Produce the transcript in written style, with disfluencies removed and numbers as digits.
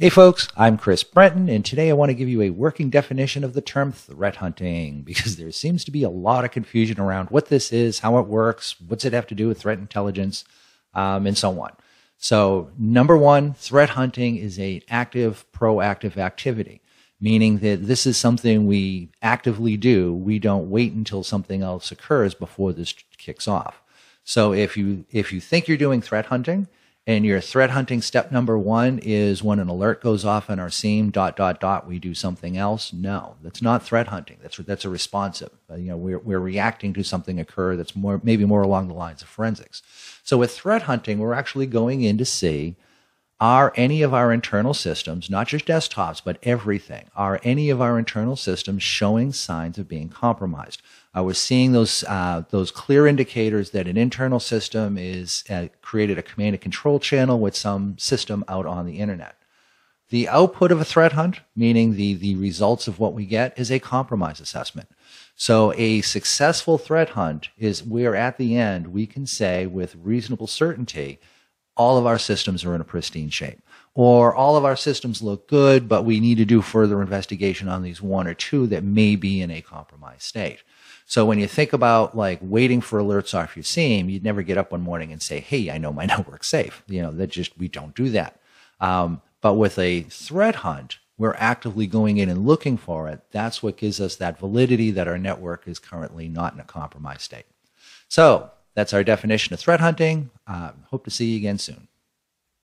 Hey folks, I'm Chris Brenton, and today I want to give you a working definition of the term threat hunting, because there seems to be a lot of confusion around what this is, how it works, what's it have to do with threat intelligence, and so on. So number one, threat hunting is an active, proactive activity, meaning that this is something we actively do. We don't wait until something else occurs before this kicks off. So if you think you're doing threat hunting, and your threat hunting step number one is when an alert goes off in our SIEM, ... we do something else. No, that's not threat hunting. That's a responsive. You know, we're reacting to something occur that's maybe more along the lines of forensics. So with threat hunting, we're actually going in to see, are any of our internal systems, not just desktops, but everything, are any of our internal systems showing signs of being compromised? I was seeing those clear indicators that an internal system is created a command and control channel with some system out on the internet. The output of a threat hunt, meaning the results of what we get, is a compromise assessment. So a successful threat hunt is where at the end we can say with reasonable certainty all of our systems are in a pristine shape, or all of our systems look good, but we need to do further investigation on these one or two that may be in a compromised state. So when you think about like waiting for alerts off your SIEM, you'd never get up one morning and say, hey, I know my network's safe. You know, that just, we don't do that. But with a threat hunt, we're actively going in and looking for it. That's what gives us that validity that our network is currently not in a compromised state. So that's our definition of threat hunting. Hope to see you again soon.